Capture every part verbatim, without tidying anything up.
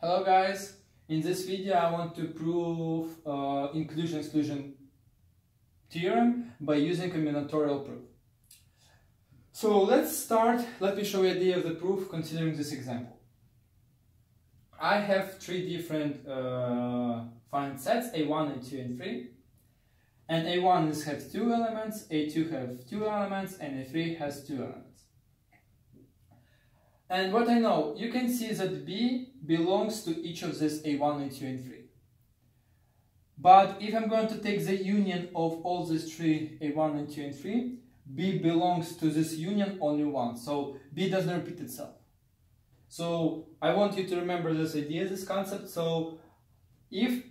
Hello guys, in this video I want to prove uh, inclusion-exclusion theorem by using combinatorial proof. So let's start, let me show you the idea of the proof considering this example. I have three different uh, finite sets, A one, A two and A three. And A one has two elements, A two has two elements and A three has two elements. And what I know, you can see that B belongs to each of these A one, A two, and A three. But if I'm going to take the union of all these three, A one, A two, and A three, B belongs to this union only one. So B doesn't repeat itself. So I want you to remember this idea, this concept. So if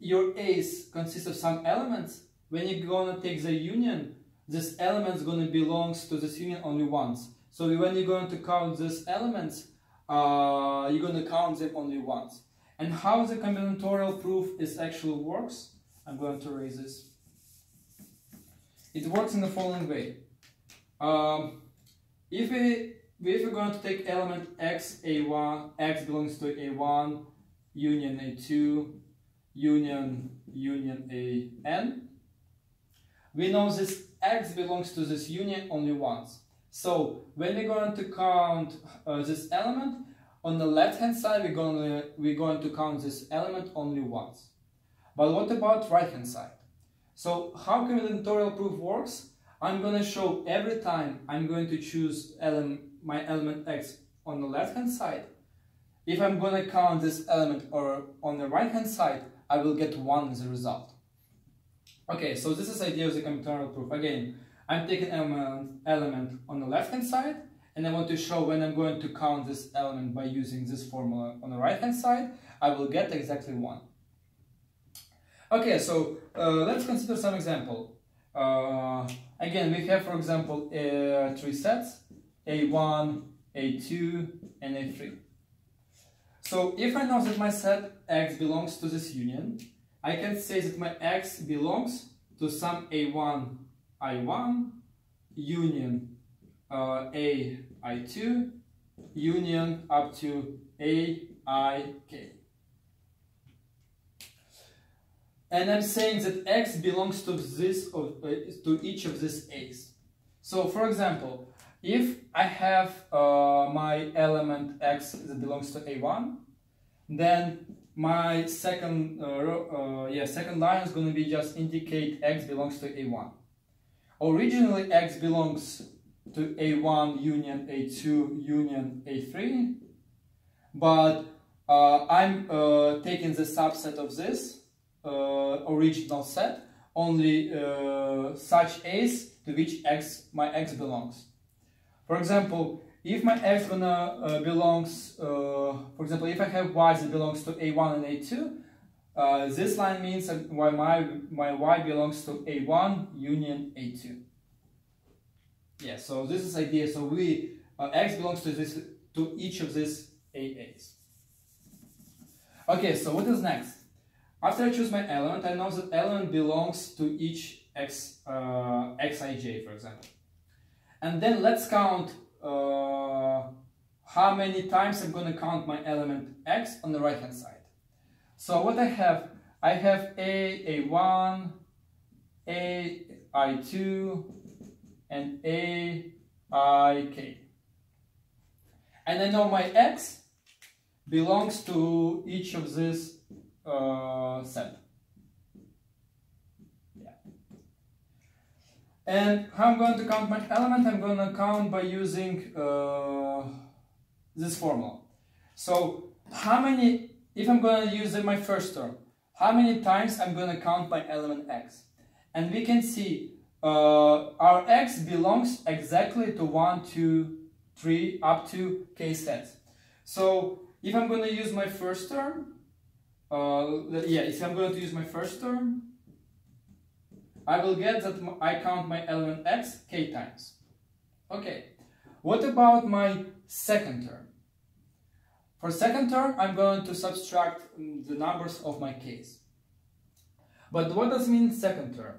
your A's consists of some elements, when you're going to take the union, this element is going to belong to this union only once. So when you're going to count these elements, uh, you're going to count them only once. And how the combinatorial proof is actually works, I'm going to erase this. It works in the following way. Um, if, we, if we're going to take element x, a one, x belongs to a one, union a two, union, union a n, we know this x belongs to this union only once. So when we're going to count uh, this element, on the left hand side we're going, to, we're going to count this element only once. But what about right hand side? So how combinatorial proof works? I'm going to show every time I'm going to choose element, my element x on the left hand side. If I'm going to count this element or on the right hand side, I will get one as a result. Okay, so this is the idea of the combinatorial proof. Again, I'm taking an element on the left hand side and I want to show when I'm going to count this element by using this formula on the right hand side, I will get exactly one. Okay, so uh, let's consider some example. Uh, again, we have, for example, uh, three sets, A one, A two and A three. So if I know that my set X belongs to this union, I can say that my X belongs to some A one, I one, union uh, A, I two, union up to A, I, K. And I'm saying that X belongs to, this of, uh, to each of these A's. So for example, if I have uh, my element X that belongs to A one, then my second, uh, row, uh, yeah, second line is going to be just indicate X belongs to A one. Originally, X belongs to A one union A two union A three, but uh, I'm uh, taking the subset of this uh, original set, only uh, such A's to which X my X belongs. For example, if my X gonna uh, belongs, uh, for example, if I have Y that belongs to A one and A two. Uh, this line means that my, my y belongs to A one union A two. Yeah, so this is the idea. So we uh, x belongs to this to each of these A A's. Okay, so what is next? After I choose my element, I know that element belongs to each x uh, xij, for example. And then let's count uh, how many times I'm going to count my element x on the right hand side. So what I have, I have A, A one, A, I two, and A, I, K. And I know my X belongs to each of this uh, set. Yeah. And how I'm going to count my element, I'm going to count by using uh, this formula. So how many If I'm going to use my first term, how many times I'm going to count my element x? And we can see uh, our x belongs exactly to one, two, three, up to k sets. So if I'm going to use my first term, uh, yeah, if I'm going to use my first term, I will get that I count my element x k times. Okay, what about my second term? For second term, I'm going to subtract the numbers of my k's. But what does mean second term?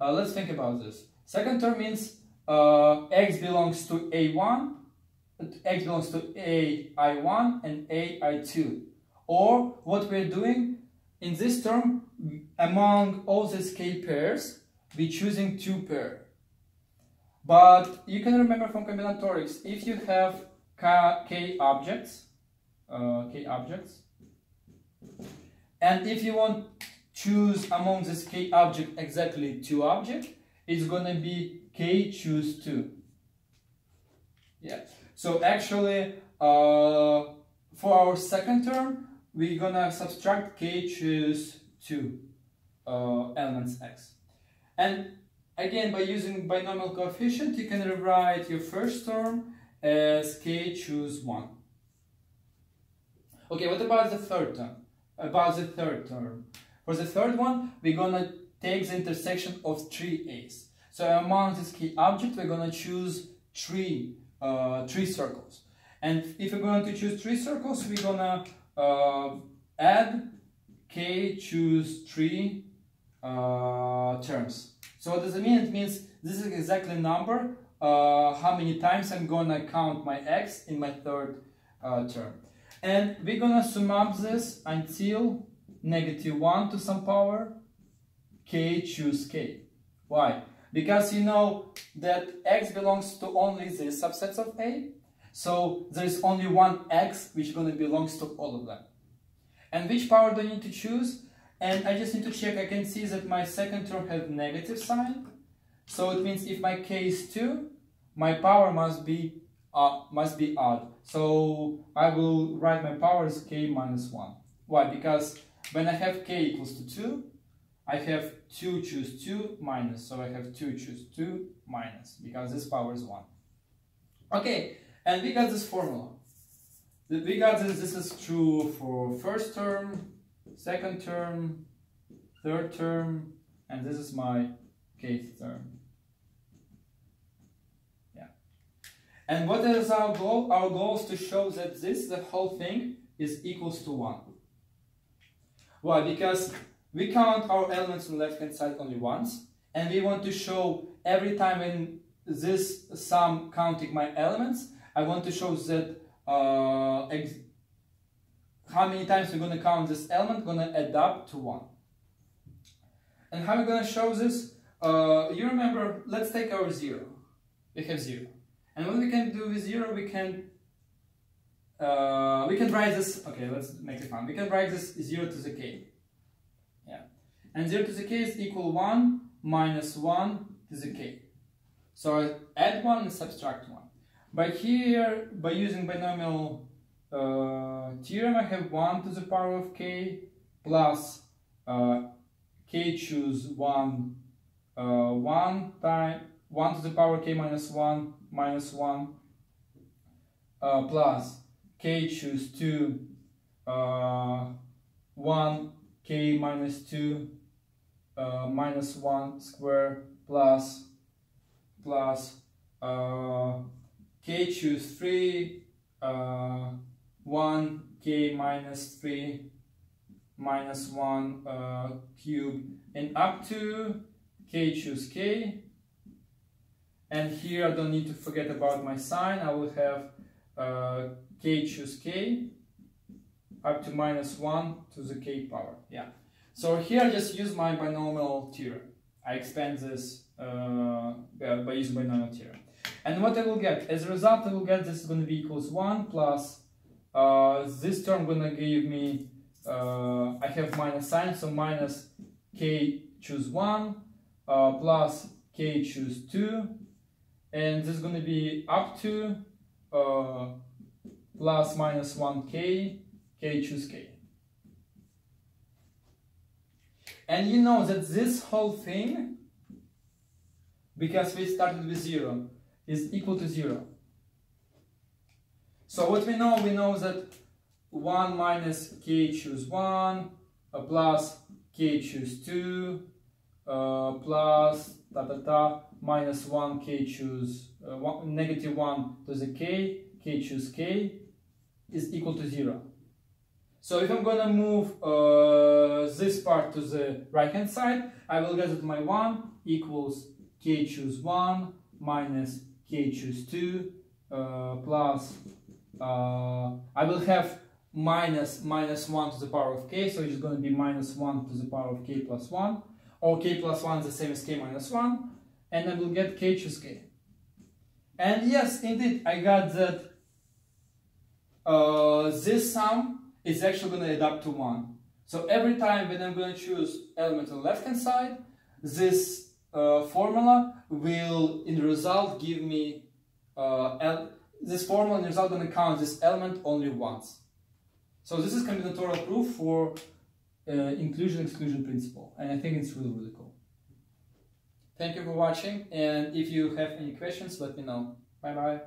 Uh, let's think about this. Second term means uh, x belongs to a one x belongs to a I one and a I two. Or what we're doing in this term, among all these k pairs, we're choosing two pair. But you can remember from combinatorics, if you have k objects, uh, k objects, and if you want to choose among this k object exactly two objects, it's gonna be k choose two. Yeah. So actually, uh, for our second term, we're gonna subtract k choose two uh, elements x. And again, by using binomial coefficient, you can rewrite your first term as k choose one. Okay, what about the third term? About the third term. For the third one, we're gonna take the intersection of three a's. So among this key object, we're gonna choose three, uh, three circles. And if we're going to choose three circles, we're gonna uh, add k choose three uh, terms. So what does it mean? It means this is exactly number uh, how many times I'm gonna count my x in my third uh, term. And we're gonna sum up this until negative one to some power k choose k. Why? Because you know that x belongs to only these subsets of a, so there is only one x which gonna belongs to all of them. And which power do I need to choose? And I just need to check. I can see that my second term has negative sign, so it means if my k is two, my power must be uh, must be odd. So I will write my power as k minus one. Why? Because when I have k equals to two, I have two choose two minus, so I have two choose two minus, because this power is one. Okay, and we got this formula. We got this, this is true for first term, second term, third term, and this is my kth term. Yeah. And what is our goal? Our goal is to show that this, the whole thing, is equals to one. Why? Because we count our elements on the left hand side only once, and we want to show every time in this sum counting my elements, I want to show that uh, ex how many times we're going to count this element going to add up to one. And how we're going to show this? Uh, you remember, let's take our zero. We have zero, and what we can do with zero, we can uh, we can write this. Okay, let's make it fun. We can write this zero to the k. Yeah, and zero to the k is equal one minus one to the k. So I add one and subtract one. By here, by using binomial uh, theorem, I have one to the power of k plus uh, k choose one, uh, one time one to the power k minus one minus one uh, plus k choose two uh, one. K minus two uh, minus one square plus plus uh, k choose three uh, one k minus three minus one uh, cube and up to k choose k. And here I don't need to forget about my sign. I will have uh, k choose k up to minus one to the k power. Yeah. So here I just use my binomial theorem. I expand this uh, by using binomial theorem. And what I will get? As a result, I will get this is going to be equals one plus uh, this term going to give me, uh, I have minus sign, so minus k choose one uh, plus k choose two. And this is going to be up to uh, plus minus one k. K choose k. And you know that this whole thing, because we started with zero, is equal to zero. So what we know, we know that one minus k choose one uh, plus k choose two uh, plus ta ta ta minus one k choose uh, one, negative one to the k, k choose k is equal to zero. So if I'm gonna move uh, this part to the right hand side, I will get that my one equals k choose one minus k choose two uh, plus uh, I will have minus minus one to the power of k, so it's going to be minus one to the power of k plus one, or k plus one is the same as k minus one, and I will get k choose k. And yes, indeed, I got that uh, this sum is actually going to add up to one. So every time when I'm going to choose element on the left hand side, this uh, formula will in the result give me uh, this formula in the result going to count this element only once. So this is combinatorial proof for uh, inclusion-exclusion principle, and I think it's really, really cool. Thank you for watching, and if you have any questions, let me know. Bye-bye.